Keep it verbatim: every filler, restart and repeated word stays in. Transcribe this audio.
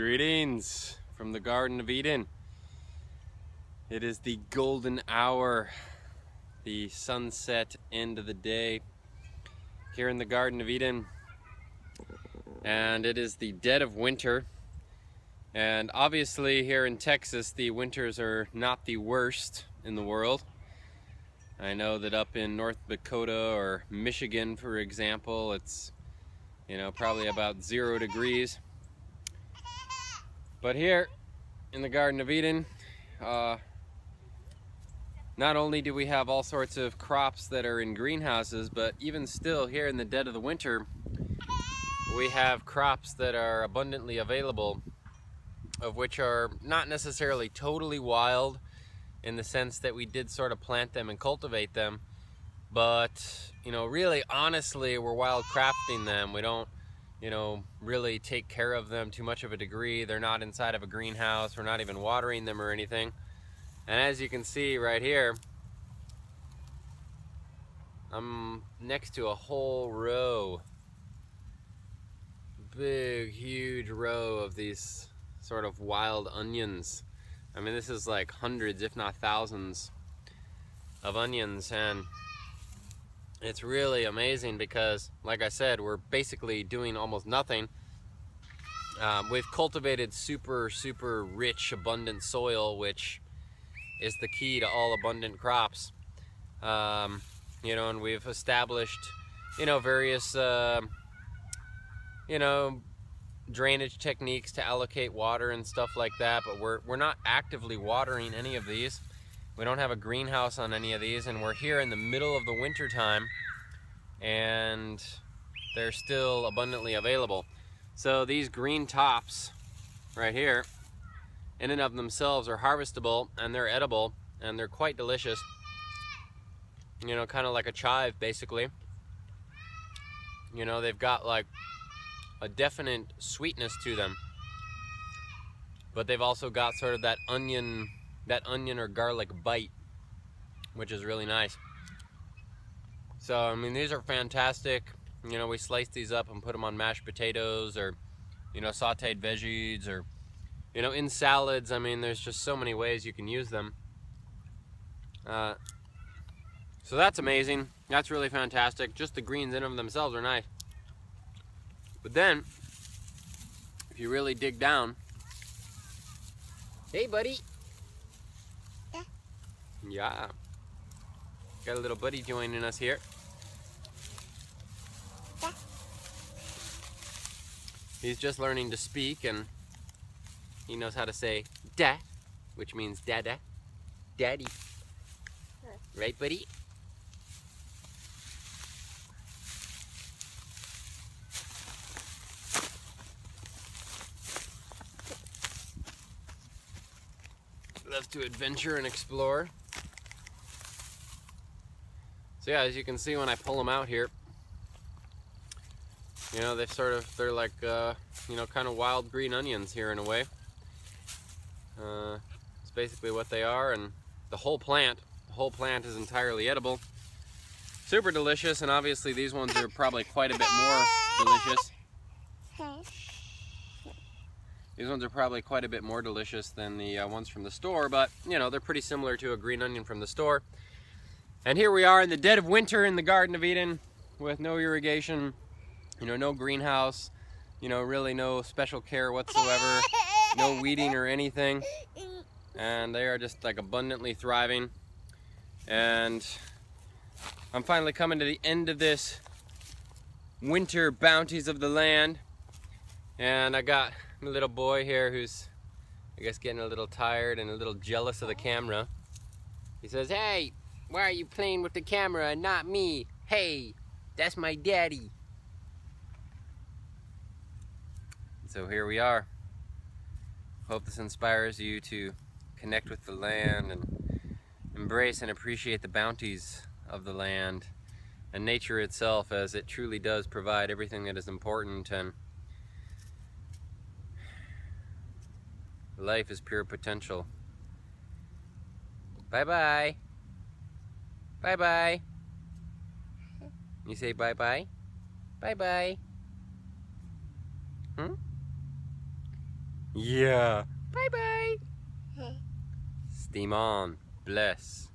Greetings from the Garden of Eden. It is the golden hour, the sunset end of the day here in the Garden of Eden. And it is the dead of winter. And obviously here in Texas, the winters are not the worst in the world. I know that up in North Dakota or Michigan, for example, it's, you know, probably about zero degrees. But here in the Garden of Eden, uh, not only do we have all sorts of crops that are in greenhouses, but even still here in the dead of the winter, we have crops that are abundantly available, of which are not necessarily totally wild in the sense that we did sort of plant them and cultivate them, but, you know, really honestly, we're wild crafting them. We don't you know, really take care of them to much of a degree. They're not inside of a greenhouse. We're not even watering them or anything. And as you can see right here, I'm next to a whole row, big, huge row of these sort of wild onions. I mean, this is like hundreds, if not thousands of onions. And it's really amazing because, like I said, we're basically doing almost nothing. Um, we've cultivated super, super rich, abundant soil, which is the key to all abundant crops. Um, you know, and we've established, you know, various, uh, you know, drainage techniques to allocate water and stuff like that. But we're, we're not actively watering any of these. We don't have a greenhouse on any of these, and we're here in the middle of the winter time, and they're still abundantly available. So these green tops right here, in and of themselves, are harvestable, and they're edible, and they're quite delicious. You know, kind of like a chive, basically. You know, they've got like a definite sweetness to them, but they've also got sort of that onion that onion or garlic bite, which is really nice. So, I mean, these are fantastic. You know, we slice these up and put them on mashed potatoes or, you know, sauteed veggies or, you know, in salads. I mean, there's just so many ways you can use them. Uh, so that's amazing. That's really fantastic. Just the greens in and of themselves are nice. But then, if you really dig down, hey, buddy. Yeah, got a little buddy joining us here. Yeah. He's just learning to speak, and he knows how to say da, which means dada, daddy. Right, buddy? Loves to adventure and explore. So yeah, as you can see when I pull them out here, you know, they sort of, they're like, uh, you know, kind of wild green onions here in a way. Uh, it's basically what they are, and the whole plant, the whole plant is entirely edible. Super delicious, and obviously these ones are probably quite a bit more delicious. These ones are probably quite a bit more delicious than the uh, ones from the store, but, you know, they're pretty similar to a green onion from the store. And here we are in the dead of winter in the Garden of Eden with no irrigation, you know, no greenhouse, you know, really no special care whatsoever, no weeding or anything. And they are just like abundantly thriving. And I'm finally coming to the end of this winter bounties of the land. And I got a little boy here who's, I guess, getting a little tired and a little jealous of the camera. He says, "Hey! Why are you playing with the camera and not me? Hey, that's my daddy." So here we are. Hope this inspires you to connect with the land and embrace and appreciate the bounties of the land and nature itself, as it truly does provide everything that is important, and life is pure potential. Bye-bye. Bye-bye. You say bye-bye? Bye-bye. Hmm? Yeah. Bye bye. Steam on. Bless.